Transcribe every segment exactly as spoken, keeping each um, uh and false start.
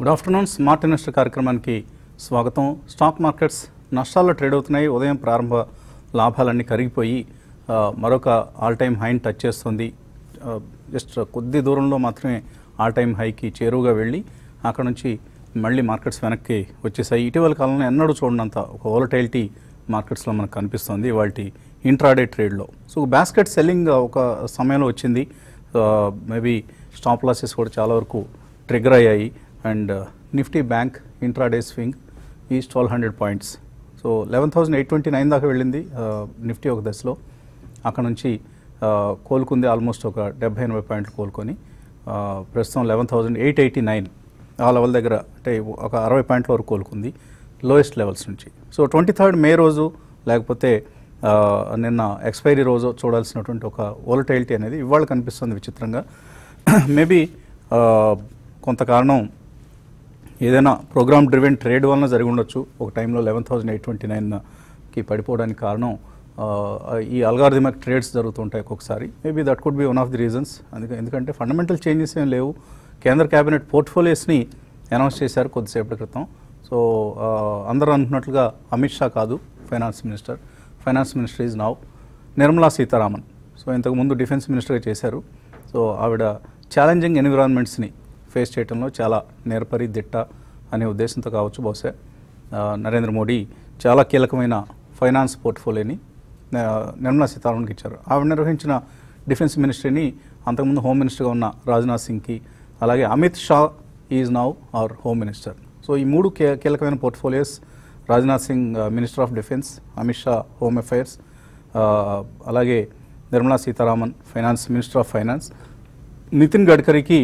Good afternoon smart investor కార్యక్రమానికి స్వాగతం. Stock markets నష్టాల్లో ట్రేడ్ అవుతున్నాయి. ఉదయం ప్రారంభ లాభాలన్నీ కరిగిపోయి మరొక ఆల్ టైమ్ హైని టచ్ చేస్తుంది. జస్ట్ కొద్ది దూరంలో మాత్రమే ఆల్ టైమ్ హైకి చేరువుగా వెళ్ళి అక్కడ నుంచి మళ్ళీ మార్కెట్స్ వెనక్కి వచ్చేసాయి. ఇటీవల కాలంలో ఎన్నడూ చూడనంత ఒక వోలటైలిటీ మార్కెట్స్లో మనకు కనిపిస్తుంది వాటి ఇంట్రాడే ట్రేడ్లో. సో బాస్కెట్ సెల్లింగ్ ఒక సమయంలో వచ్చింది. మేబీ స్టాప్ లాసెస్ కూడా చాలా వరకు ట్రిగర్ అయ్యాయి. And Nifty bank intraday swing is twelve hundred points. So eleven thousand eight twenty nine దాకా వెళ్ళింది నిఫ్టీ ఒక దశలో. అక్కడ నుంచి కోలుకుంది ఆల్మోస్ట్ ఒక డెబ్బై ఎనభై పాయింట్లు కోలుకొని ప్రస్తుతం eleven thousand eight eighty nine ఆ లెవెల్ దగ్గర, అంటే ఒక అరవై పాయింట్ల వరకు కోలుకుంది లోయెస్ట్ లెవెల్స్ నుంచి. సో ట్వంటీ థర్డ్ మే రోజు లేకపోతే నిన్న ఎక్స్పైరీ రోజు చూడాల్సినటువంటి ఒక వోలటైలిటీ అనేది ఇవాళ కనిపిస్తుంది విచిత్రంగా. మేబీ కొంత కారణం ఏదైనా ప్రోగ్రామ్ డ్రివెన్ ట్రేడ్ వలన జరిగి ఉండొచ్చు. ఒక టైంలో లెవెన్ థౌజండ్ ఎయిట్ ట్వంటీ నైన్కి పడిపోవడానికి కారణం ఈ అల్గారిథమిక్ ట్రేడ్స్ జరుగుతుంటాయి ఒక్కొక్కసారి. Maybe that could be one of the reasons. అందుకే ఎందుకంటే ఫండమెంటల్ చేంజెస్ ఏం లేవు. కేంద్ర క్యాబినెట్ పోర్ట్ఫోలియోస్ని అనౌన్స్ చేశారు కొద్దిసేపటి క్రితం. సో అందరూ అనుకున్నట్లుగా అమిత్ షా కాదు finance minister. Finance minister is now Nirmala Sitharaman. So ఇంతకుముందు డిఫెన్స్ మినిస్టర్గా చేశారు. సో ఆవిడ ఛాలెంజింగ్ ఎన్విరాన్మెంట్స్ని ఫేస్ చేయడంలో చాలా నేర్పరి దిట్ట అనే ఉద్దేశంతో కావచ్చు బహుశా నరేంద్ర మోడీ చాలా కీలకమైన ఫైనాన్స్ పోర్ట్ఫోలియోని నిర్మలా సీతారామన్కి ఇచ్చారు. ఆవిడ నిర్వహించిన డిఫెన్స్ మినిస్ట్రీని అంతకుముందు హోమ్ మినిస్టర్గా ఉన్న రాజ్నాథ్ సింగ్కి, అలాగే Amit Shah is now our home minister. So ఈ మూడు కీలకమైన portfolios, Rajnath Singh minister of defence, Amit Shah home affairs, అలాగే Nirmala Sitharaman finance minister of finance. Nitin గడ్కరీకి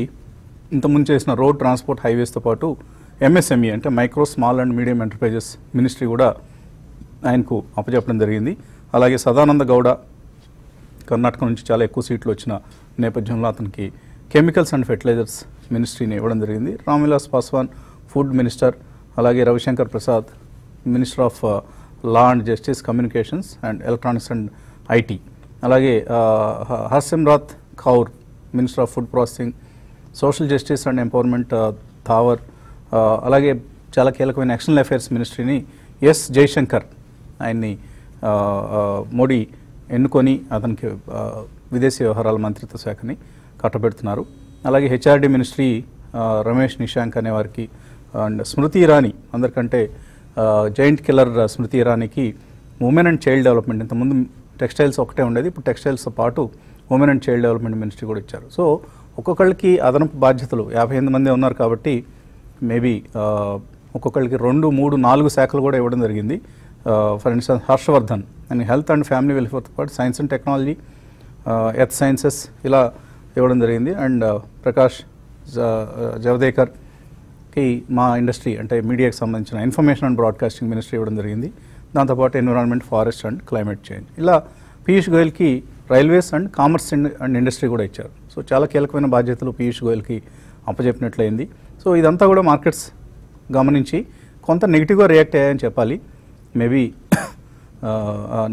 ఇంతకుముందు చేసిన రోడ్ ట్రాన్స్పోర్ట్ హైవేస్తో పాటు ఎంఎస్ఎంఈ అంటే micro small and medium enterprises ministry కూడా ఆయనకు అప్పచెప్పడం జరిగింది. అలాగే సదానంద గౌడ కర్ణాటక నుంచి చాలా ఎక్కువ సీట్లు వచ్చిన నేపథ్యంలో అతనికి కెమికల్స్ అండ్ ఫెర్టిలైజర్స్ మినిస్ట్రీని ఇవ్వడం జరిగింది. రామ్విలాస్ పాస్వాన్ ఫుడ్ మినిస్టర్, అలాగే Ravishankar Prasad minister of law and justice, communications and electronics and IT, అలాగే Harsimrat Kaur minister of food processing, social justice and empowerment Thawar, అలాగే చాలా కీలకమైన ఎక్స్టర్నల్ అఫైర్స్ మినిస్ట్రీని ఎస్ జైశంకర్ ఆయన్ని మోడీ ఎన్నుకొని అతనికి విదేశీ వ్యవహారాల మంత్రిత్వ శాఖని కట్టబెడుతున్నారు. అలాగే హెచ్ఆర్డి మినిస్ట్రీ రమేష్ నిశాంక్ అనేవారికి అండ్ స్మృతి ఇరానీ అందరికంటే జైంట్ కిల్లర్ స్మృతి ఇరానీకి ఉమెన్ అండ్ చైల్డ్ డెవలప్మెంట్, ఇంతకుముందు టెక్స్టైల్స్ ఒకటే ఉండేది, ఇప్పుడు టెక్స్టైల్స్తో పాటు women and child development ministry కూడా ఇచ్చారు. సో ఒక్కొక్కళ్ళకి అదనపు బాధ్యతలు, యాభై ఎనిమిది మంది ఉన్నారు కాబట్టి మేబీ ఒక్కొక్కళ్ళకి రెండు మూడు నాలుగు శాఖలు కూడా ఇవ్వడం జరిగింది. For instance Harshvardhan and health and family వెల్ఫేర్తో పాటు science and technology, earth sciences ఇలా ఇవ్వడం జరిగింది. అండ్ ప్రకాష్ జవదేకర్కి మా ఇండస్ట్రీ అంటే మీడియాకి సంబంధించిన ఇన్ఫర్మేషన్ అండ్ బ్రాడ్కాస్టింగ్ మినిస్ట్రీ ఇవ్వడం జరిగింది. దాంతోపాటు environment, forest and climate change. ఇలా పీయూష్ గోయల్కి railways and commerce and industry కూడా ఇచ్చారు. సో చాలా కీలకమైన బాధ్యతలు పీయూష్ గోయల్కి అప్పచెప్పినట్లయింది. సో ఇదంతా కూడా మార్కెట్స్ గమనించి కొంత నెగిటివ్గా రియాక్ట్ అయ్యాయని చెప్పాలి. మేబీ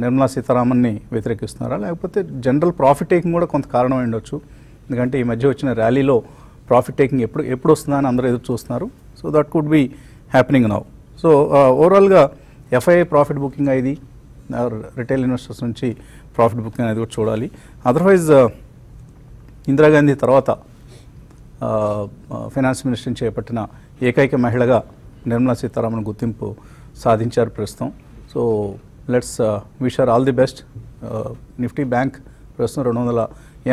నిర్మలా సీతారామన్ని వ్యతిరేకిస్తున్నారా లేకపోతే జనరల్ ప్రాఫిట్ టేకింగ్ కూడా కొంత కారణం ఉండొచ్చు. ఎందుకంటే ఈ మధ్య వచ్చిన ర్యాలీలో ప్రాఫిట్ టేకింగ్ ఎప్పుడు ఎప్పుడు వస్తుందా అని అందరూ ఎదురు చూస్తున్నారు. So that could be happening now. So ఓవరాల్గా ఎఫ్ఐఐ ప్రాఫిట్ బుకింగ్ అయింది, రిటైల్ ఇన్వెస్టర్స్ నుంచి ప్రాఫిట్ బుకింగ్ అనేది కూడా చూడాలి. అదర్వైజ్ ఇందిరాగాంధీ తర్వాత ఫైనాన్స్ మినిస్టర్ని చేపట్టిన ఏకైక మహిళగా నిర్మలా సీతారామన్ గుర్తింపు సాధించారు ప్రస్తుతం. So let's wish her all the best. Nifty bank ప్రస్తుతం రెండు వందల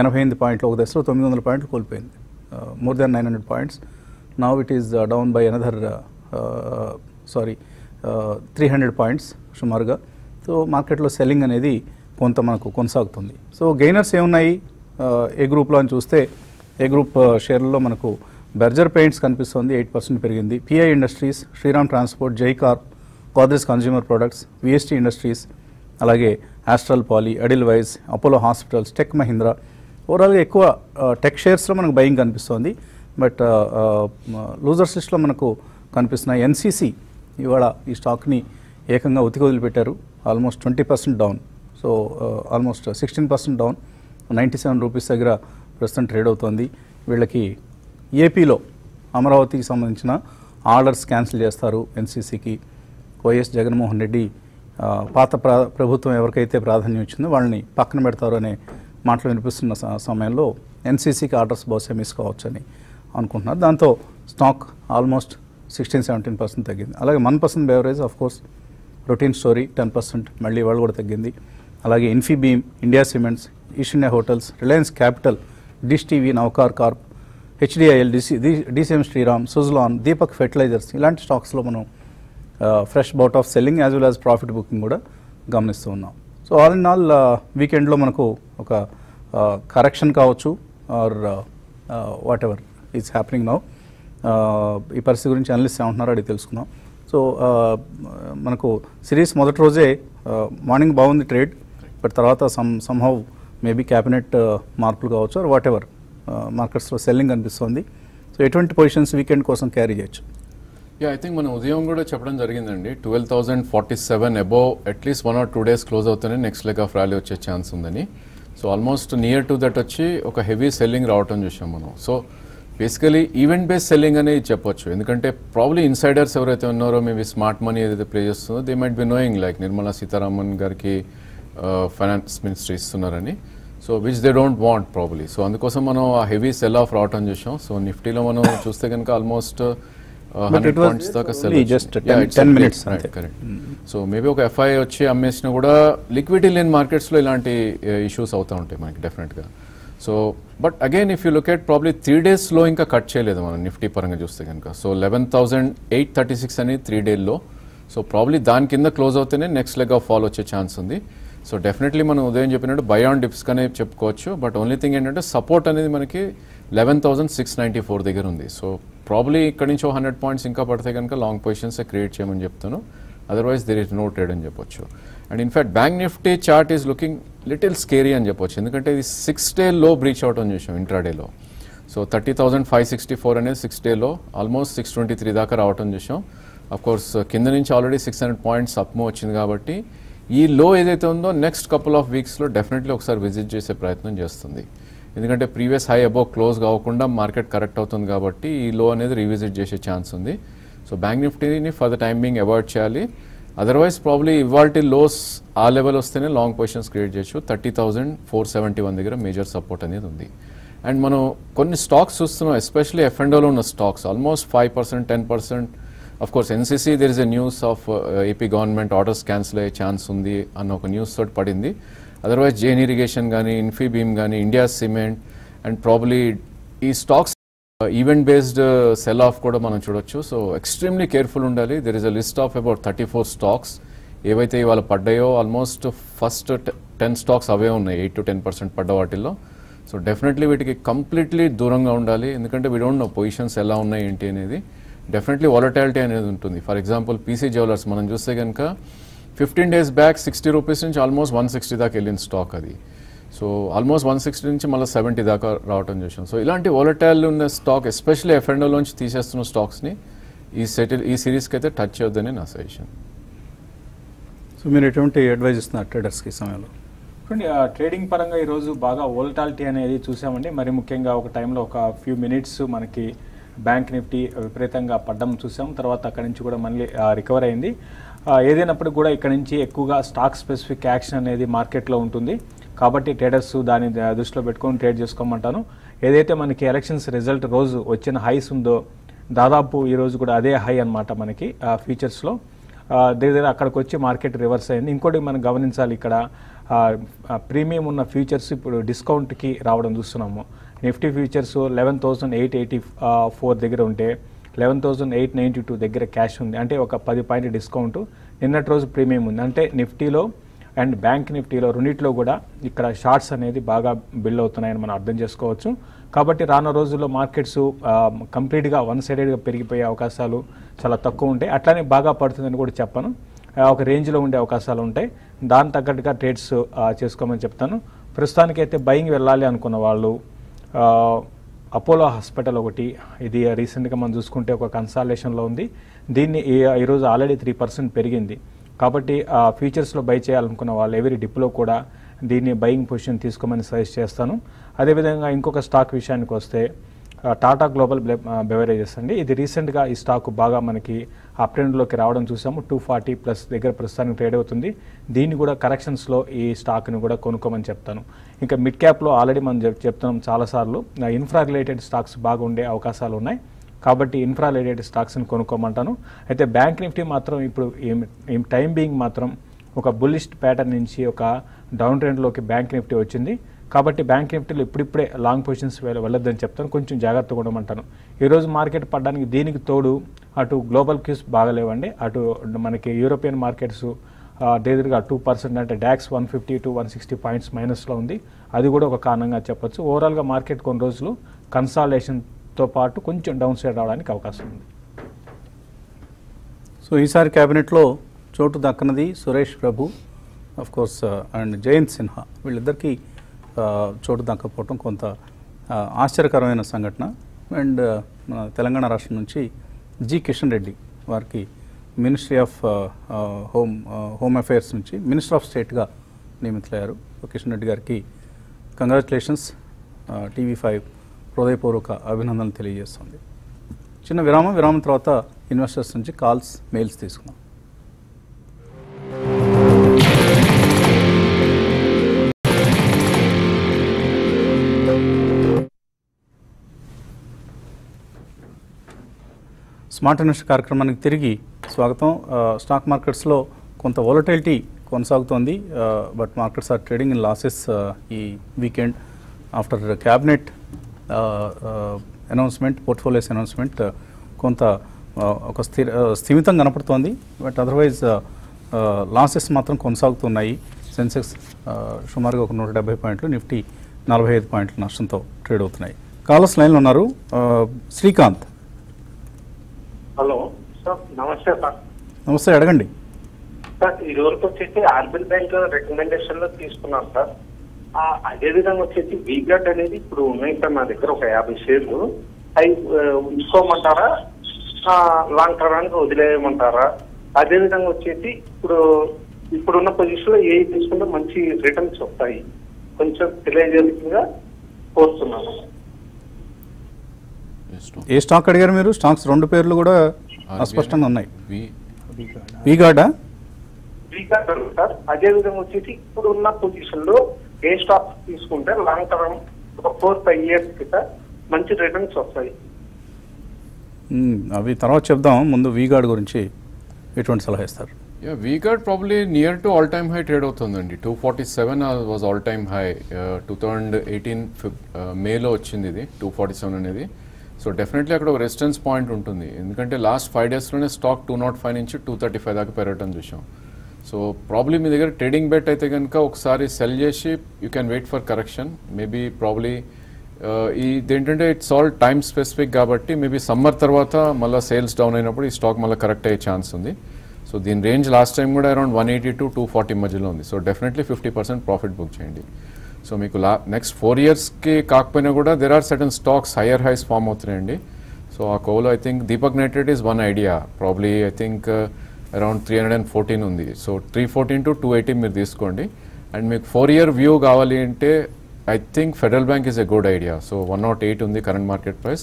ఎనభై ఎనిమిది పాయింట్లు ఒక దశలో తొమ్మిది వందల పాయింట్లు కోల్పోయింది, more than nine hundred points. Now it is down by another sorry three hundred points సుమారుగా. సో మార్కెట్లో సెల్లింగ్ అనేది కొంత మనకు కొనసాగుతుంది. సో గెయినర్స్ ఏమున్నాయి ఏ గ్రూప్లో అని చూస్తే ఏ గ్రూప్ షేర్లలో మనకు బెర్జర్ పెయింట్స్ కనిపిస్తుంది, ఎయిట్ పర్సెంట్ పెరిగింది. PI industries, Shriram transport, Jai corp, cottage consumer products, VST industries, అలాగే Astral poly, Edelweiss, Apollo hospitals, tech Mahindra. ఓవరాల్గా ఎక్కువ టెక్ షేర్స్లో మనకు బయింగ్ కనిపిస్తుంది. బట్ లూజర్స్ లిస్ట్లో మనకు కనిపిస్తున్న ఎన్సీసీ ఇవాళ ఈ స్టాక్ని ఏకంగా ఉతికి వదిలిపెట్టారు, almost twenty percent down. So almost sixteen percent down, ninety seven rupees దగ్గర ప్రస్తుతం ట్రేడ్ అవుతుంది. వీళ్ళకి ఏపీలో అమరావతికి సంబంధించిన ఆర్డర్స్ క్యాన్సిల్ చేస్తారు ఎన్సీసీకి. వైఎస్ జగన్మోహన్ రెడ్డి పాత ప్రభుత్వం ఎవరికైతే ప్రాధాన్యం ఇచ్చిందో వాళ్ళని పక్కన పెడతారు అనే మాటలు వినిపిస్తున్న సమయంలో ఎన్సీసీకి ఆర్డర్స్ బహుశా మిస్ కావచ్చని అనుకుంటున్నారు. దాంతో stock almost sixteen seventeen percent తగ్గింది. అలాగే one percent beverage of course routine story ten percent మళ్ళీ వాళ్ళు కూడా తగ్గింది. అలాగే ఇన్ఫీబీమ్, ఇండియా సిమెంట్స్, ఈషిన్య hotels, Reliance capital, Dish TV, Navkar corp, HDIL, DC DCM Shriram, Suzlon, Deepak fertilisers ఇలాంటి స్టాక్స్లో మనం fresh bout of selling as well as profit booking కూడా గమనిస్తూ ఉన్నాం. సో ఆల్ ఇన్ ఆల్ వీకెండ్లో మనకు ఒక కరెక్షన్ కావచ్చు or what ever is happening now, ఈ పరిస్థితి గురించి అనలిస్ట్ ఏమంటున్నారో అడిగి తెలుసుకుందాం. సో మనకు సిరీస్ మొదటి రోజే మార్నింగ్ బాగుంది ట్రేడ్, బట్ తర్వాత సమ్ సమ్హౌ మేబీ క్యాబినెట్ మార్పులు కావచ్చు ఆర్ వాట్ ఎవర్ మార్కెట్స్లో సెల్లింగ్ అనిపిస్తుంది. సో ఎటువంటి పొజిషన్స్ వీకెండ్ కోసం క్యారీ చేయొచ్చు? యా, ఐ థింక్ మనం ఉదయం కూడా చెప్పడం జరిగిందండి, twelve thousand forty seven above at least one or two days close అవుతూనే నెక్స్ట్ లెగ్ ఆఫ్ ర్యాలీ వచ్చే ఛాన్స్ ఉందని. So almost near to that వచ్చి ఒక హెవీ సెల్లింగ్ రావటం చూసాం మనం. So basically event based selling అనేది చెప్పొచ్చు, ఎందుకంటే ప్రాబ్లీ ఇన్సైడర్స్ ఎవరైతే ఉన్నారో మేబీ స్మార్ట్ మనీ ఏదైతే ప్లే చేస్తుందో they might be knowing like Nirmala Sitharaman గారికి ఫైనాన్స్ మినిస్టర్ ఇస్తున్నారని, so which they don't want probably. So అందుకోసం మనం ఆ హెవీ సెల్ ఆఫ్ రావటం చూసాం. సో నిఫ్టీలో మనం చూస్తే కనుక ఆల్మోస్ట్ హండ్రెడ్ పాయింట్స్ దాకా సెల్, కరెక్ట్. సో మేబీ ఒక ఎఫ్ఐ వచ్చి అమ్మేసినా కూడా లిక్విడిటీ లేని మార్కెట్స్లో ఇలాంటి ఇష్యూస్ అవుతూ ఉంటాయి మనకి డెఫినెట్గా. So but again if you look at probably three డేస్లో ఇంకా కట్ చేయలేదు మనం నిఫ్టీ పరంగా చూస్తే కనుక. So eleven thousand eight thirty six అనేది త్రీ డేల్లో. సో ప్రాబ్లీ దాని కింద క్లోజ్ అవుతేనే నెక్స్ట్ లెగ్ ఆఫ్ ఫాల్ వచ్చే ఛాన్స్ ఉంది. సో డెఫినెట్లీ మనం ఉదయం చెప్పినట్టు బై ఆన్ డిప్స్ అనేది చెప్పుకోవచ్చు. బట్ ఓన్లీ థింగ్ ఏంటంటే సపోర్ట్ అనేది మనకి eleven thousand six ninety four దగ్గర ఉంది. సో ప్రాబ్లీ ఇక్కడి నుంచి హండ్రెడ్ పాయింట్స్ ఇంకా పడితే కనుక లాంగ్ పొజిషన్సే క్రియేట్ చేయమని చెప్తాను, otherwise there is no trade అని చెప్పొచ్చు. And in fact bank Nifty chart is looking little scary అని చెప్పొచ్చు, ఎందుకంటే ఇది six day low breach out అని చూసాం ఇంట్రాడేలో. So thirty thousand five sixty four అనేది సిక్స్ డేలో ఆల్మోస్ట్ సిక్స్ ట్వంటీ త్రీ దాకా రావటం చూసాం. అఫ్కోర్స్ కింద నుంచి already six hundred points upmove వచ్చింది కాబట్టి ఈ లో ఏదైతే ఉందో నెక్స్ట్ కపుల్ ఆఫ్ వీక్స్లో డెఫినెట్లీ ఒకసారి విజిట్ చేసే ప్రయత్నం చేస్తుంది, ఎందుకంటే ప్రీవియస్ హై అబోవ్ క్లోజ్ కాకుండా మార్కెట్ కరెక్ట్ అవుతుంది కాబట్టి ఈ లో అనేది రీవిజిట్ చేసే ఛాన్స్ ఉంది. సో బ్యాంక్ నిఫ్టీని for the time being avoid చేయాలి, అదర్వైజ్ ప్రాబ్లీ ఇవాల్టి లోస్ ఆ లెవెల్ వస్తేనే లాంగ్ పొజిషన్స్ క్రియేట్ చేయొచ్చు. Thirty thousand four seventy one దగ్గర మేజర్ సపోర్ట్ అనేది ఉంది. అండ్ మనం కొన్ని స్టాక్స్ చూస్తున్నాం, ఎస్పెషలీ ఎఫ్ అండ్ ఓలో ఉన్న stocks almost five percent ten percent of course NCC there is a news of AP government orders cancel అయ్యే ఛాన్స్ ఉంది అన్న ఒక న్యూస్ తోటి పడింది. అదర్వైజ్ జేఎన్ ఇరిగేషన్ కానీ, ఇన్ఫీబీమ్ కానీ, ఇండియా సిమెంట్ అండ్ ప్రాబ్లీ ఈ stocks event based sell off కూడా మనం చూడొచ్చు. సో ఎక్స్ట్రీమ్లీ కేర్ఫుల్ ఉండాలి. There is a list of about thirty four stocks ఏవైతే ఇవాళ పడ్డాయో, ఆల్మోస్ట్ ఫస్ట్ టెన్ స్టాక్స్ అవే ఉన్నాయి, ఎయిట్ టు టెన్ పర్సెంట్ పడ్డ వాటిల్లో. సో డెఫినెట్లీ వీటికి కంప్లీట్లీ దూరంగా ఉండాలి, ఎందుకంటే వీ డోంట్ నో పొజిషన్స్ ఎలా ఉన్నాయి ఏంటి అనేది. డెఫినెట్లీ వాలటాలిటీ అనేది ఉంటుంది. ఫర్ ఎగ్జాంపుల్ పీసీ జ్యువెలర్స్ మనం చూస్తే కనుక fifteen days back sixty rupees నుంచి ఆల్మోస్ట్ వన్ సిక్స్టీ దాకా వెళ్ళిన స్టాక్ అది. సో ఆల్మోస్ట్ వన్ సిక్స్టీ నుంచి మళ్ళీ సెవెంటీ దాకా రావటం చూసాం. సో ఇలాంటి వాలటైల్ ఉన్న స్టాక్ ఎస్పెషల్లీ ఎఫ్ అండ్ ఓలోంచి తీసేస్తున్న స్టాక్స్ని ఈ సెటిల్ ఈ సిరీస్కి అయితే టచ్ చేయొద్దని నా సజెషన్. సో మీరు ఎటువంటి అడ్వైజ్ ఇస్తున్నారు ట్రేడర్స్కి సమయంలో? చూడండి, ట్రేడింగ్ పరంగా ఈరోజు బాగా వాలటాలిటీ అనేది చూసామండి. మరి ముఖ్యంగా ఒక టైంలో ఒక ఫ్యూ మినిట్స్ మనకి బ్యాంక్ నిఫ్టీ విపరీతంగా పడ్డం చూసాం, తర్వాత అక్కడి నుంచి కూడా మళ్ళీ రికవర్ అయింది. ఏదైనప్పుడు కూడా ఇక్కడ నుంచి ఎక్కువగా స్టాక్ స్పెసిఫిక్ యాక్షన్ అనేది మార్కెట్లో ఉంటుంది కాబట్టి ట్రేడర్స్ దాన్ని దృష్టిలో పెట్టుకొని ట్రేడ్ చేసుకోమంటాను. ఏదైతే మనకి ఎలక్షన్స్ రిజల్ట్ రోజు వచ్చిన హైస్ ఉందో దాదాపు ఈరోజు కూడా అదే హై అనమాట మనకి ఫ్యూచర్స్లో. దగ్గర దగ్గర అక్కడికి వచ్చి మార్కెట్ రివర్స్ అయింది. ఇంకోటి మనం గమనించాలి, ఇక్కడ ప్రీమియం ఉన్న ఫ్యూచర్స్ ఇప్పుడు డిస్కౌంట్కి రావడం చూస్తున్నాము. Nifty futures eleven thousand eight eighty four దగ్గర ఉంటే eleven thousand eight ninety two దగ్గర క్యాష్ ఉంది, అంటే ఒక పది పాయింట్ డిస్కౌంట్ నిన్నటి రోజు ప్రీమియం ఉంది. అంటే నిఫ్టీలో అండ్ బ్యాంక్ నిఫ్టీలో రెండింటిలో కూడా ఇక్కడ షార్ట్స్ అనేది బాగా బిల్డ్ అవుతున్నాయని మనం అర్థం చేసుకోవచ్చు. కాబట్టి రానున్న రోజుల్లో మార్కెట్స్ కంప్లీట్గా వన్ సైడెడ్గా పెరిగిపోయే అవకాశాలు చాలా తక్కువ ఉంటాయి. అట్లానే బాగా పడుతుందని కూడా చెప్పను, ఒక రేంజ్లో ఉండే అవకాశాలు ఉంటాయి. దాని తగ్గట్టుగా ట్రేడ్స్ చేసుకోమని చెప్తాను. ప్రస్తుతానికైతే బయింగ్ వెళ్ళాలి అనుకున్న వాళ్ళు అపోలో హాస్పిటల్ ఒకటి, ఇది రీసెంట్గా మనం చూసుకుంటే ఒక కన్సాలేషన్లో ఉంది. దీన్ని ఈరోజు ఆల్రెడీ త్రీ పర్సెంట్ పెరిగింది కాబట్టి ఫ్యూచర్స్లో బై చేయాలనుకున్న వాళ్ళు ఎవరీ డిప్లో కూడా దీన్ని బయింగ్ పొజిషన్ తీసుకోమని సజెస్ట్ చేస్తాను. అదేవిధంగా ఇంకొక స్టాక్ విషయానికి వస్తే టాటా గ్లోబల్ బెవరేజెస్ అండి. ఇది రీసెంట్గా ఈ స్టాక్ బాగా మనకి అప్ ట్రెండ్లోకి రావడం చూసాము. టూ ఫార్టీ ప్లస్ దగ్గర ప్రస్తుతానికి ట్రేడ్ అవుతుంది. దీన్ని కూడా కరెక్షన్స్లో ఈ స్టాక్ని కూడా కొనుక్కోమని చెప్తాను. ఇంకా మిడ్ క్యాప్లో ఆల్రెడీ మనం చెప్తున్నాం చాలాసార్లు, ఇన్ఫ్రా రిలేటెడ్ స్టాక్స్ బాగా ఉండే అవకాశాలు ఉన్నాయి కాబట్టి ఇన్ఫ్రా రిలేటెడ్ స్టాక్స్ని కొనుక్కోమంటాను. అయితే బ్యాంక్ నిఫ్టీ మాత్రం ఇప్పుడు ఈ టైం బీయింగ్ మాత్రం ఒక బుల్లిస్ట్ ప్యాటర్న్ నుంచి ఒక డౌన్ ట్రెండ్లోకి బ్యాంక్ నిఫ్టీ వచ్చింది. కాబట్టి బ్యాంక్ నిఫ్టీలో ఇప్పుడిప్పుడే లాంగ్ పొజిషన్స్ వెళ్ళొద్దని చెప్తాను, కొంచెం జాగ్రత్తగా ఉండమంటాను. ఈరోజు మార్కెట్ పడడానికి దీనికి తోడు అటు గ్లోబల్ క్యూస్ బాగలేవండి. అటు మనకి యూరోపియన్ మార్కెట్స్ దగ్గరగా టూ పర్సెంట్ అంటే DAX one fifty to one sixty points మైనస్లో ఉంది. అది కూడా ఒక కారణంగా చెప్పచ్చు. ఓవరాల్గా మార్కెట్ కొన్ని రోజులు కన్సాలిడేషన్తో పాటు కొంచెం డౌన్ సైడ్ రావడానికి అవకాశం ఉంది. సో ఈసారి క్యాబినెట్లో చోటు దక్కనది Suresh Prabhu of course and Jayant Sinha, వీళ్ళిద్దరికీ చోటు దక్కకపోవటం కొంత ఆశ్చర్యకరమైన సంఘటన. అండ్ మన తెలంగాణ రాష్ట్రం నుంచి జి కిషన్ రెడ్డి వారికి ministry of home home affairs నుంచి మినిస్టర్ ఆఫ్ స్టేట్గా నియమితులయ్యారు. కిషన్ రెడ్డి గారికి కంగ్రాచులేషన్స్, టీవీ ఫైవ్ హృదయపూర్వక అభినందనలు తెలియజేస్తుంది. చిన్న విరామం, విరామం తర్వాత ఇన్వెస్టర్స్ నుంచి కాల్స్, మెయిల్స్ తీసుకున్నాం. స్మార్ట్ ఇన్వెస్ట్ కార్యక్రమానికి తిరిగి స్వాగతం. స్టాక్ మార్కెట్స్లో కొంత వాలటిలిటీ కొనసాగుతోంది. But markets are trading in losses ఈ weekend after cabinet announcement, portfolios announcement కొంత ఒక స్థిర స్థిమితం కనపడుతోంది. బట్ అదర్వైజ్ లాసెస్ మాత్రం కొనసాగుతున్నాయి. సెన్సెక్స్ సుమారుగా ఒక నూట డెబ్బై పాయింట్లు, నిఫ్టీ నలభై ఐదు పాయింట్ల నష్టంతో ట్రేడ్ అవుతున్నాయి. కాలర్స్ లైన్లో ఉన్నారు. శ్రీకాంత్, హలో సార్, నమస్తే సార్. నమస్తే, అడగండి సార్. ఇది వరకు వచ్చేసి ఆర్బిఎల్ బ్యాంక్ రికమెండేషన్ లో తీసుకున్నాను సార్. అదేవిధంగా వచ్చేసి వీగ్లట్ అనేది ఇప్పుడు ఉన్నాయి సార్ నా దగ్గర ఒక యాభై షేర్లు. అవి ఉంచుకోమంటారా, లాంగ్ టర్మ్ వదిలేయమంటారా? అదేవిధంగా వచ్చేసి ఇప్పుడు ఇప్పుడున్న పొజిషన్ లో ఏ తీసుకుంటే మంచి రిటర్న్స్ వస్తాయి కొంచెం తెలియజేయగా కోరుతున్నాను. ఏ స్టాక్ అడిగారు మీరు? స్టాక్స్ రెండు పేర్లు కూడా అస్పష్టంగా ఉన్నాయి. అదే విధంగా వచ్చేసి ఇప్పుడు ఉన్న పొజిషన్ లో ఏ స్టాక్ తీసుకుంటే లాంగ్ టర్మ్ ఒక ఫోర్ ఫైవ్ ఇయర్స్ కింద మంచి రిటర్న్స్ వస్తాయి? అవి తర్వాత చెప్దాం. ముందు వీగార్డ్ గురించి ఎటువంటి సలహా ఇస్తారు? V Guard probably near to all time high trade అవుతుందండి. Two forty seven was all time high. Two thousand eighteen మేలో వచ్చింది ఇది టూ ఫార్టీ సెవెన్ అనేది. సో డెఫినెట్లీ అక్కడ ఒక రెసిస్టెన్స్ పాయింట్ ఉంటుంది. ఎందుకంటే లాస్ట్ ఫైవ్ డేస్లోనే స్టాక్ టూ నాట్ ఫైవ్ నుంచి టూ థర్టీ ఫైవ్ దాకా పెరగటం చూసాం. సో ప్రాబ్లీ మీ దగ్గర ట్రేడింగ్ బెట్ అయితే కనుక ఒకసారి సెల్ చేసి you can wait for correction. Maybe probably ఇదేంటంటే ఇట్స్ ఆల్ టైమ్ స్పెసిఫిక్ కాబట్టి మేబీ సమ్మర్ తర్వాత మళ్ళీ సేల్స్ డౌన్ అయినప్పుడు ఈ స్టాక్ మళ్ళీ కరెక్ట్ అయ్యే ఛాన్స్ ఉంది. సో దీని రేంజ్ లాస్ట్ టైం కూడా around one eighty to two forty మధ్యలో ఉంది. So definitely fifty percent profit book చేయండి. సో మీకు లా నెక్స్ట్ ఫోర్ ఇయర్స్కి కాకపోయినా కూడా there are certain stocks higher highs form అవుతున్నాయండి. సో ఆ కోలో I think Deepak nitrate is one idea. Probably I think around three hundred and fourteen ఉంది. So three fourteen to two eighty మీరు తీసుకోండి. అండ్ మీకు ఫోర్ ఇయర్ వ్యూ కావాలి అంటే I think federal bank is a good idea. So one naught eight ఉంది current market price,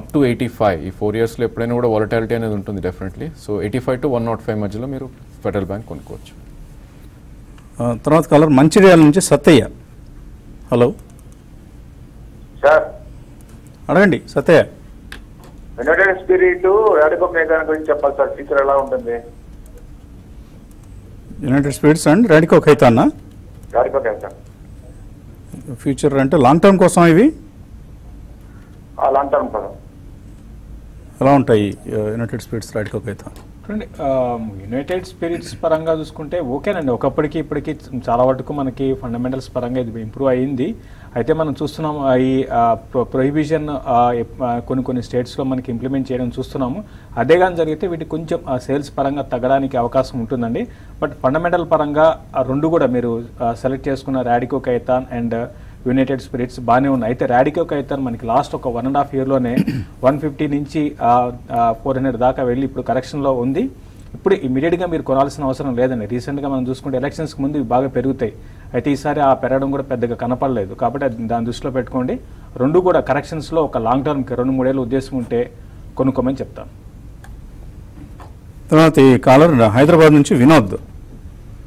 up to eighty five. ఈ four ఇయర్స్లో ఎప్పుడైనా కూడా వాలటాలిటీ అనేది ఉంటుంది definitely. So eighty five to one naught five మధ్యలో మీరు ఫెడరల్ బ్యాంక్ కొనుక్కోవచ్చు. తర్వాత కలర్ మంచిర్యాల నుంచి సత్తయ్య. హలో సార్, అడగండి సత్య. యునైటెడ్ స్పిరిట్ రాడికో ఖైతాన్ గురించి చెప్పాలి సార్, ఫ్యూచర్ ఎలా ఉంటుంది? యునైటెడ్ స్పిరిట్స్ అండ్ రాడికో ఖైతానా? రాడికో ఖైతాన్ ఫ్యూచర్ అంటే లాంగ్ టర్మ్ కోసం ఇవి. లాంగ్ టర్మ్ కోసం ఎలా ఉంటాయి United spirits, Radico Khaitan? United spirits పరంగా చూసుకుంటే ఓకేనండి. ఒకప్పటికి ఇప్పటికీ చాలా వరకు మనకి ఫండమెంటల్స్ పరంగా ఇది ఇంప్రూవ్ అయ్యింది. అయితే మనం చూస్తున్నాము ఈ ప్రొహిబిషన్ కొన్ని కొన్ని స్టేట్స్లో మనకి ఇంప్లిమెంట్ చేయడం చూస్తున్నాము. అదే కానీ జరిగితే వీటికి కొంచెం సేల్స్ పరంగా తగ్గడానికి అవకాశం ఉంటుందండి. బట్ ఫండమెంటల్ పరంగా రెండు కూడా మీరు సెలెక్ట్ చేసుకున్న Radico Khaitan and United Spirits బాగానే ఉన్నాయి. అయితే రాడికో ఖైతాన్ మనకి లాస్ట్ ఒక వన్ అండ్ హాఫ్ ఇయర్లోనే వన్ ఫిఫ్టీ నుంచి ఫోర్ హండ్రెడ్ దాకా వెళ్ళి ఇప్పుడు కరెక్షన్లో ఉంది. ఇప్పుడు ఇమీడియట్గా మీరు కొనాల్సిన అవసరం లేదండి. రీసెంట్గా మనం చూసుకుంటే ఎలక్షన్స్కి ముందు ఇవి బాగా పెరుగుతాయి. అయితే ఈసారి ఆ పెరగడం కూడా పెద్దగా కనపడలేదు కాబట్టి దాని దృష్టిలో పెట్టుకోండి. రెండు కూడా కరెక్షన్స్లో ఒక లాంగ్ టర్మ్కి రెండు మూడేళ్ళ ఉద్దేశం ఉంటే కొనుక్కోమని చెప్తాను. తర్వాత ఈ కాలర్ హైదరాబాద్ నుంచి Vinod.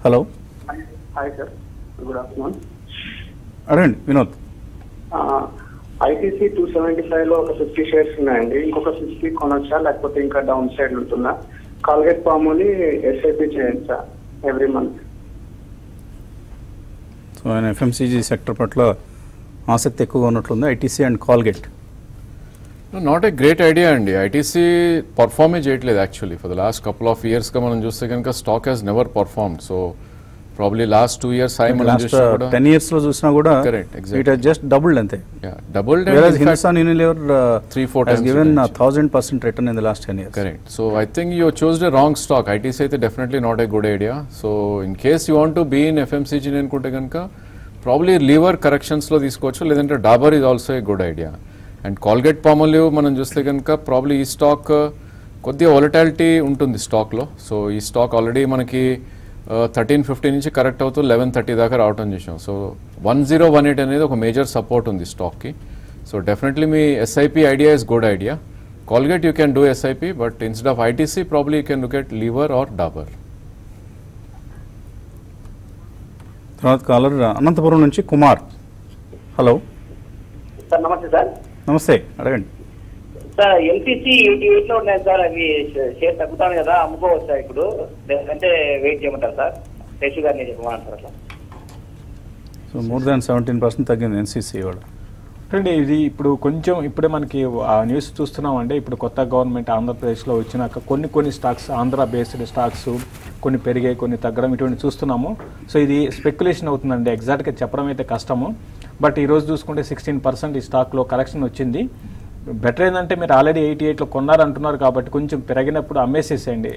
Hello. Hi sir, good afternoon. అరేండి వినోద్, ఐటీసీ టూ సెవెంటీ ఫైవ్లో ఒక ఫిఫ్టీ షేర్స్ ఉన్నాయండి, ఇంకొక సిక్స్టీ కొనొచ్చా లేకపోతే ఇంకా డౌన్ సైడ్ ఉంటుందా? కాల్గేట్ పాముని ఎస్ఐపీ చేయొచ్చా ఎవ్రీ మంత్? సో ఆయన ఎఫ్ఎంసీజీ సెక్టర్ పట్ల ఆసక్తి ఎక్కువగా ఉన్నట్లుంది. ITC and Colgate not a great idea అండి. ఐటీసీ పర్ఫార్మే చేయట్లేదు actually. For the last couple of ఇయర్స్గా మనం చూస్తే కనుక stock has never performed. So probably last two years high మనం చూస్తాం కూడా టెన్ ఇయర్స్ లో చూసినా కూడా correct exact it has just doubled అంతే. Yeah doubled. Versus Hindustan Unilever three four times given one thousand percent return in the last ten years. Correct. So I think you choose the wrong stock. ITC అయితే definitely not a good idea. So in case you want to be in FMCG అనుకుంటే కనుక probably liver corrections లో తీసుకోవచ్చు, లేదంటే Dabur is also a good idea. And Colgate Palmolive మనం చూస్తే కనుక probably ఈ స్టాక్ కొద్దిగా వాలటాలిటీ ఉంటుంది స్టాక్ లో. సో ఈ స్టాక్ ఆల్రెడీ మనకి థర్టీన్ ఫిఫ్టీ నుంచి కరెక్ట్ అవుతూ లెవెన్ థర్టీ దాకా రావటం చేసాం. So one zero one eight అనేది ఒక మేజర్ సపోర్ట్ ఉంది స్టాక్కి. సో డెఫినెట్లీ మీ SIP idea is good idea. Colgate you can do SIP, but instead of ITC probably you can look at Lever or Dabur. తర్వాత caller Anantapuram నుంచి Kumar. Hello sir, నమస్తే sir. నమస్తే, అడగండి సార్. ఎల్టీసీ ఎయిటీ ఎయిట్ లో ఉన్నాయి sir, అవి share తగ్గుతాను కదా, అమ్ముకోవచ్చు సార్ ఇప్పుడు, లేదంటే వెయిట్ చేయమంటారు సార్? రేషు గారిని చెప్పమంటారు అట్లా. So more than seventeen percent తగ్గింది ఎన్సీసీ కూడా అండి. ఇది ఇప్పుడు కొంచెం ఇప్పుడే మనకి ఆ న్యూస్ చూస్తున్నాం అండి. ఇప్పుడు కొత్త గవర్నమెంట్ ఆంధ్రప్రదేశ్లో వచ్చినాక కొన్ని కొన్ని స్టాక్స్ ఆంధ్ర బేస్డ్ స్టాక్స్ కొన్ని పెరిగాయి, కొన్ని తగ్గడం ఇటువంటి చూస్తున్నాము. సో ఇది స్పెక్యులేషన్ అవుతుందండి, ఎగ్జాక్ట్గా చెప్పడం అయితే కష్టము. బట్ ఈరోజు చూసుకుంటే సిక్స్టీన్ పర్సెంట్ ఈ స్టాక్లో కరెక్షన్ వచ్చింది. బెటర్ ఏంటంటే మీరు ఆల్రెడీ ఎయిటీ ఎయిట్లో కొన్నారంటున్నారు కాబట్టి కొంచెం పెరిగినప్పుడు అమ్మేసేసేయండి.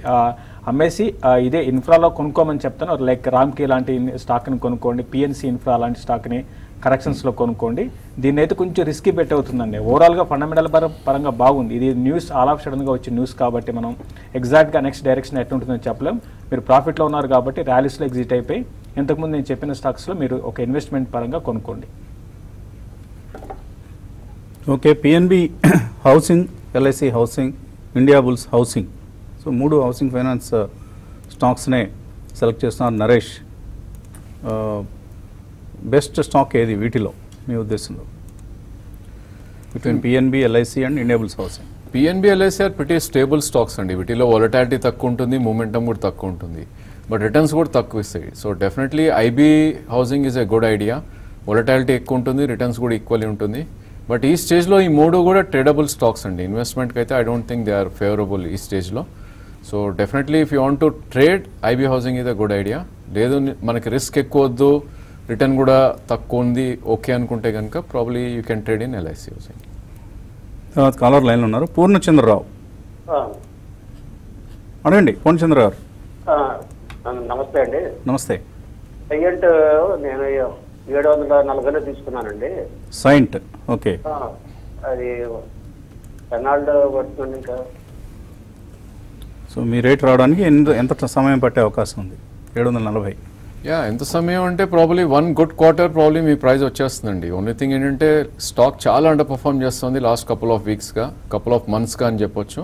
అమ్మేసి ఇదే ఇన్ఫ్రాలో కొనుక్కోమని చెప్తాను. లైక్ రామ్కీ లాంటి స్టాక్ని కొనుక్కోండి, పిఎన్సీ ఇన్ఫ్రా లాంటి స్టాక్ని కరెక్షన్స్లో కొనుక్కోండి. దీన్ని అయితే కొంచెం రిస్కీ బెట్ అవుతుందండి. ఓవరాల్గా ఫండమెంటల్ పరంగా బాగుంది. ఇది న్యూస్ ఆల్ ఆఫ్ సడన్గా వచ్చే న్యూస్ కాబట్టి మనం ఎగ్జాక్ట్గా నెక్స్ట్ డైరెక్షన్ ఎట్లా ఉంటుందని చెప్పలేం. మీరు ప్రాఫిట్లో ఉన్నారు కాబట్టి ర్యాలీస్లో ఎగ్జిట్ అయిపోయి ఇంతకుముందు నేను చెప్పిన స్టాక్స్లో మీరు ఒక ఇన్వెస్ట్మెంట్ పరంగా కొనుక్కోండి. Okay, PNB housing, LIC housing, India bulls housing, so మూడు హౌసింగ్ ఫైనాన్స్ స్టాక్స్నే సెలెక్ట్ చేస్తున్నారు నరేష్. బెస్ట్ స్టాక్ ఏది వీటిలో మీ ఉద్దేశంలో between PNB, LIC and India bulls housing? PNB, LIC are pretty stable stocks అండి. వీటిలో వాలటాలిటీ తక్కువ ఉంటుంది, మూమెంటం కూడా తక్కువ ఉంటుంది, బట్ రిటర్న్స్ కూడా తక్కువ ఇస్తాయి. So definitely IB housing is a good idea. Volatility ఎక్కువ ఉంటుంది, రిటర్న్స్ కూడా ఈక్వల్లీ ఉంటుంది. బట్ ఈ స్టేజ్లో ఈ మూడు కూడా ట్రేడబుల్ స్టాక్స్ అండి. ఇన్వెస్ట్మెంట్కి అయితే I don't think they are favourable ఈ స్టేజ్లో. So definitely if you want to trade, IB housing is a good idea. లేదు మనకి రిస్క్ ఎక్కువ వద్దు, రిటర్న్ కూడా తక్కువ ఉంది ఓకే అనుకుంటే కనుక probably you can trade in LIC housing. తర్వాత కాలర్ లైన్లో ఉన్నారు పూర్ణచంద్రరావు. అడగండి పూర్ణచంద్రరావు. నమస్తే అండి. నమస్తే. అయ్యంట్ నేను ఏడు వందల నలభైలో తీసుకున్నానండి సైంట్. ఓకే, అది పెనాల్డ్ పడుతుంది ఇంకా. సో మీ రేట్ రావడానికి ఎంత సమయం పట్టే అవకాశం ఉంది? ఏడు వందల నలభై. యా, ఎంత సమయం అంటే probably one good quarter probably మీ ప్రైస్ వచ్చేస్తుందండి. ఓన్లీ థింగ్ ఏంటంటే స్టాక్ చాలా అండర్ పర్ఫామ్ చేస్తుంది లాస్ట్ కపుల్ ఆఫ్ వీక్స్గా, కపుల్ ఆఫ్ మంత్స్గా అని చెప్పొచ్చు.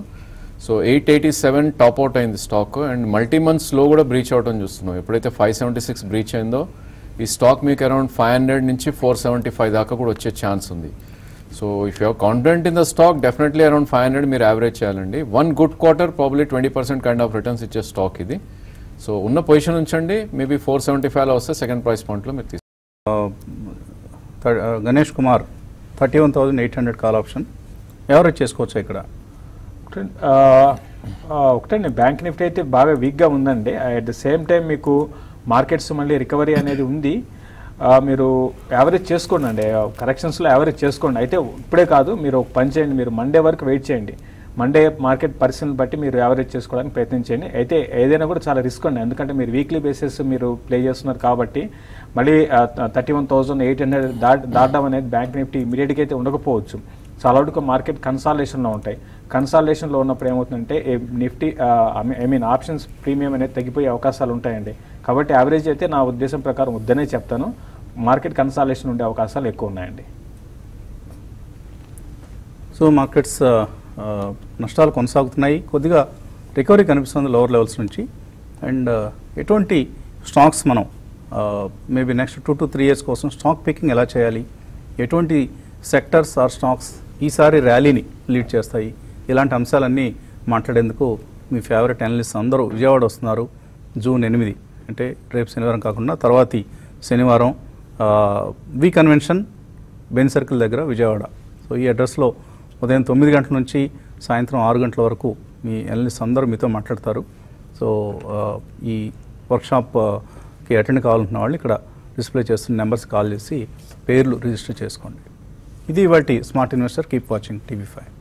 So eight eighty seven top out అయింది స్టాక్, అండ్ మల్టీ మంత్స్లో కూడా బ్రీచ్ అవటం చూస్తున్నాం. ఎప్పుడైతే ఫైవ్ సెవెంటీ సిక్స్ బ్రీచ్ అయిందో ఈ స్టాక్ మీకు అరౌండ్ ఫైవ్ హండ్రెడ్ నుంచి ఫోర్ సెవెంటీ ఫైవ్ దాకా కూడా వచ్చే ఛాన్స్ ఉంది. So if you are confident in the stock, definitely around five hundred మీరు యావరేజ్ చేయాలండి. One good quarter probably twenty percent kind of returns ఇచ్చే స్టాక్ ఇది. సో ఉన్న పొజిషన్ ఉంచండి, మేబీ ఫోర్ సెవెంటీ ఫైవ్లో వస్తే సెకండ్ ప్రైస్ పాయింట్లో మీరు తీసుకు. Ganesh Kumar, thirty one thousand eight hundred call option average చేసుకోవచ్చు ఇక్కడ. ఒకటండి, బ్యాంక్ నిఫ్టీ అయితే బాగా వీక్గా ఉందండి. అట్ ద సేమ్ టైం మీకు మార్కెట్స్ మళ్ళీ రికవరీ అనేది ఉంది. మీరు యావరేజ్ చేసుకోండి అండి, కరెక్షన్స్లో యావరేజ్ చేసుకోండి. అయితే ఇప్పుడే కాదు, మీరు ఒక పని చేయండి, మీరు మండే వరకు వెయిట్ చేయండి. మండే మార్కెట్ పరిస్థితులను బట్టి మీరు యావరేజ్ చేసుకోవడానికి ప్రయత్నించండి. అయితే ఏదైనా కూడా చాలా రిస్క్ అండి, ఎందుకంటే మీరు వీక్లీ బేసిస్ మీరు ప్లే చేస్తున్నారు కాబట్టి మళ్ళీ thirty one thousand eight hundred దాట్ దాటడం అనేది బ్యాంక్ నిఫ్టీ ఇమీడియట్గా అయితే ఉండకపోవచ్చు. చాలా వరకు మార్కెట్ కన్సాలేషన్లో ఉంటాయి. కన్సాలేషన్లో ఉన్నప్పుడు ఏమవుతుందంటే Nifty I mean options premium అనేది తగ్గిపోయే అవకాశాలు ఉంటాయండి. కాబట్టి యావరేజ్ అయితే నా ఉద్దేశం ప్రకారం వద్దనే చెప్తాను. మార్కెట్ కన్సాలేషన్ ఉండే అవకాశాలు ఎక్కువ ఉన్నాయండి. సో మార్కెట్స్ నష్టాలు కొనసాగుతున్నాయి, కొద్దిగా రికవరీ కనిపిస్తుంది లోవర్ లెవెల్స్ నుంచి. అండ్ ఎటువంటి స్టాక్స్ మనం maybe next two to three years కోసం స్టాక్ పికింగ్ ఎలా చేయాలి, ఎటువంటి సెక్టర్స్ ఆర్ స్టాక్స్ ఈసారి ర్యాలీని లీడ్ చేస్తాయి, ఇలాంటి అంశాలన్నీ మాట్లాడేందుకు మీ ఫేవరెట్ అనలిస్ట్ అందరూ విజయవాడ వస్తున్నారు. జూన్ ఎనిమిది అంటే రేపు శనివారం కాకుండా తర్వాతి శనివారం వి కన్వెన్షన్ బెన్ సర్కిల్ దగ్గర విజయవాడ. సో ఈ అడ్రస్లో ఉదయం తొమ్మిది గంటల నుంచి సాయంత్రం ఆరు గంటల వరకు మీ అనలిస్ట్ అందరూ మీతో మాట్లాడతారు. సో ఈ వర్క్షాప్కి అటెండ్ కావాలనుకున్న వాళ్ళు ఇక్కడ డిస్ప్లే చేస్తున్న నెంబర్స్ కాల్ చేసి పేర్లు రిజిస్టర్ చేసుకోండి. ఇది ఇవాటి smart investor. Keep watching TV five.